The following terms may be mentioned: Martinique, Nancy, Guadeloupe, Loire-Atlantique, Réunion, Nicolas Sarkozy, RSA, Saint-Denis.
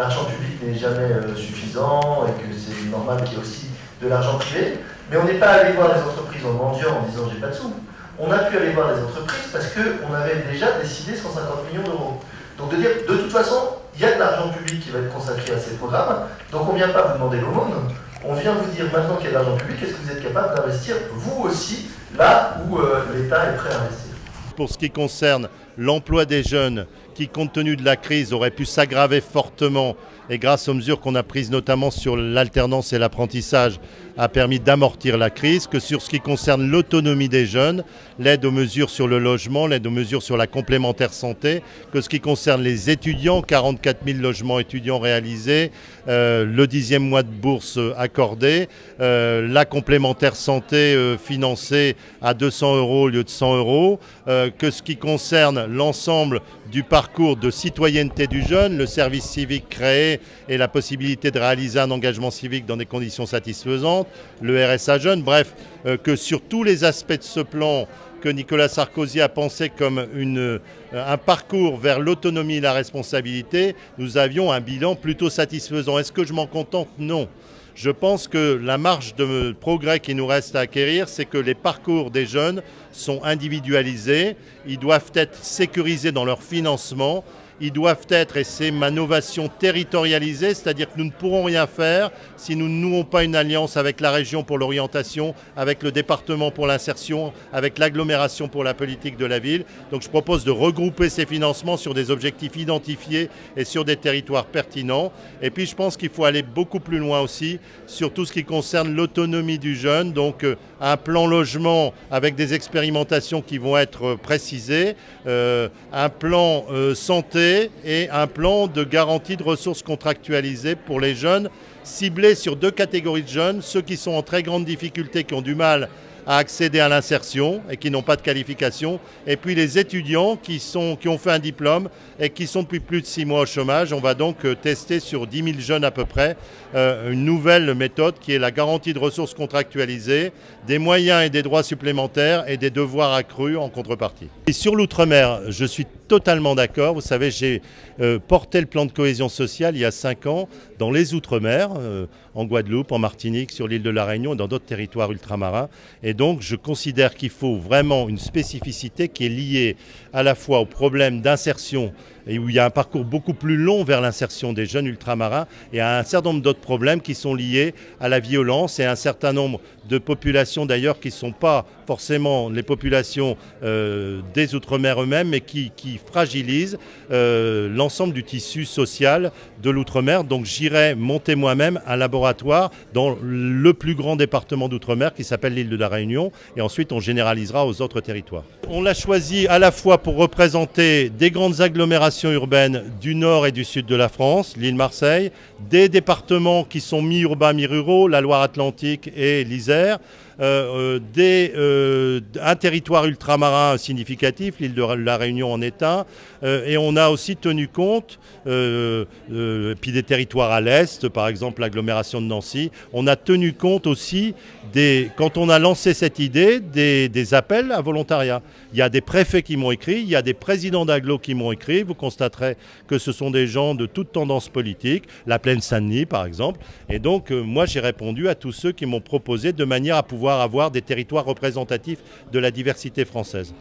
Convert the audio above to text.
L'argent public n'est jamais suffisant et que c'est normal qu'il y ait aussi de l'argent privé. Mais on n'est pas allé voir les entreprises en mendiant en disant j'ai pas de sous. On a pu aller voir les entreprises parce qu'on avait déjà décidé 150 millions d'euros. Donc de dire de toute façon, il y a de l'argent public qui va être consacré à ces programmes, donc on ne vient pas vous demander l'aumône, on vient vous dire maintenant qu'il y a de l'argent public, est-ce que vous êtes capable d'investir vous aussi là où l'État est prêt à investir. Pour ce qui concerne l'emploi des jeunes, qui compte tenu de la crise aurait pu s'aggraver fortement et grâce aux mesures qu'on a prises notamment sur l'alternance et l'apprentissage a permis d'amortir la crise, que sur ce qui concerne l'autonomie des jeunes, l'aide aux mesures sur le logement, l'aide aux mesures sur la complémentaire santé, que ce qui concerne les étudiants, 44 000 logements étudiants réalisés, le 10e mois de bourse accordé, la complémentaire santé financée à 200 € au lieu de 100 €, que ce qui concerne l'ensemble du parcours de citoyenneté du jeune, le service civique créé et la possibilité de réaliser un engagement civique dans des conditions satisfaisantes, le RSA jeune, bref, que sur tous les aspects de ce plan que Nicolas Sarkozy a pensé comme un parcours vers l'autonomie et la responsabilité, nous avions un bilan plutôt satisfaisant. Est-ce que je m'en contente? Non. Je pense que la marge de progrès qui nous reste à acquérir, c'est que les parcours des jeunes sont individualisés, ils doivent être sécurisés dans leur financement, ils doivent être, et c'est ma novation, territorialisée, c'est-à-dire que nous ne pourrons rien faire si nous ne nouons pas une alliance avec la région pour l'orientation, avec le département pour l'insertion, avec l'agglomération pour la politique de la ville. Donc je propose de regrouper ces financements sur des objectifs identifiés et sur des territoires pertinents. Et puis je pense qu'il faut aller beaucoup plus loin aussi sur tout ce qui concerne l'autonomie du jeune, donc un plan logement avec des expérimentations qui vont être précisées, un plan santé, et un plan de garantie de ressources contractualisées pour les jeunes, ciblé sur deux catégories de jeunes, ceux qui sont en très grande difficulté, qui ont du mal à accéder à l'insertion et qui n'ont pas de qualification, et puis les étudiants qui ont fait un diplôme et qui sont depuis plus de 6 mois au chômage. On va donc tester sur 10 000 jeunes à peu près une nouvelle méthode qui est la garantie de ressources contractualisées, des moyens et des droits supplémentaires et des devoirs accrus en contrepartie. Et sur l'outre-mer, je suis totalement d'accord. Vous savez, j'ai porté le plan de cohésion sociale il y a 5 ans dans les Outre-mer, en Guadeloupe, en Martinique, sur l'île de la Réunion et dans d'autres territoires ultramarins. Et donc, je considère qu'il faut vraiment une spécificité qui est liée à la fois au problème d'insertion et où il y a un parcours beaucoup plus long vers l'insertion des jeunes ultramarins et à un certain nombre d'autres problèmes qui sont liés à la violence et à un certain nombre de populations d'ailleurs qui ne sont pas forcément les populations des Outre-mer eux-mêmes mais qui fragilisent l'ensemble du tissu social de l'Outre-mer. Donc j'irai monter moi-même un laboratoire dans le plus grand département d'Outre-mer qui s'appelle l'île de la Réunion et ensuite on généralisera aux autres territoires. On l'a choisi à la fois pour représenter des grandes agglomérations urbaine du nord et du sud de la France, l'île Marseille, des départements qui sont mi-urbains, mi-ruraux, la Loire-Atlantique et l'Isère, un territoire ultramarin significatif, l'île de la Réunion en est un, et on a aussi tenu compte, puis des territoires à l'est, par exemple l'agglomération de Nancy, on a tenu compte aussi, quand on a lancé cette idée, des appels à volontariat. Il y a des préfets qui m'ont écrit, il y a des présidents d'agglos qui m'ont écrit, vous constaterez que ce sont des gens de toute tendance politique, la plaine Saint-Denis par exemple, et donc moi j'ai répondu à tous ceux qui m'ont proposé de manière à pouvoir avoir des territoires représentatifs de la diversité française.